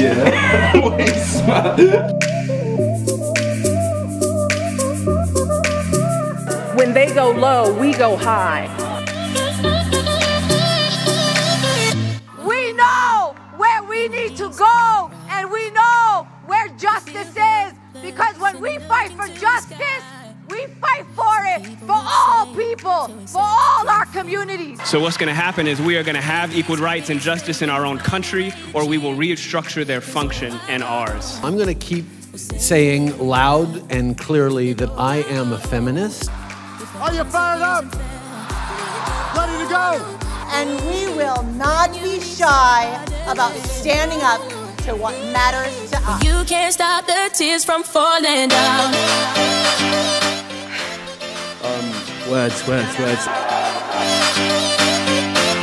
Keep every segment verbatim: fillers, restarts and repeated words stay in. Yeah. Why you smile? When they go low, we go high. We know where we need to go, and we know where justice is, because when we fight for justice, we fight for it, for all people, for all our communities. So what's going to happen is we are going to have equal rights and justice in our own country, or we will restructure their function and ours. I'm going to keep saying loud and clearly that I am a feminist. Are you fired up? Ready to go? And we will not be shy about standing up to what matters to us. You can't stop the tears from falling down. Um, words, words, words.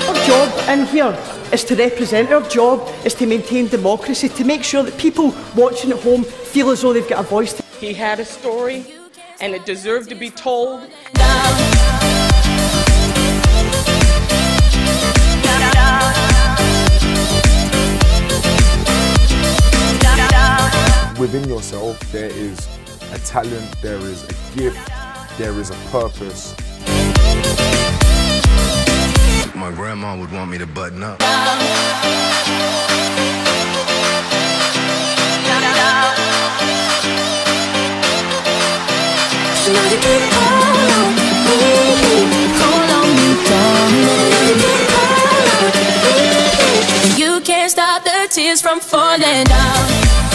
Our job in here is to represent, our job is to maintain democracy, to make sure that people watching at home feel as though they've got a voice. He had a story and it deserved to be told. Within yourself there is a talent, there is a gift. There is a purpose. My grandma would want me to button up. You can't stop the tears from falling down.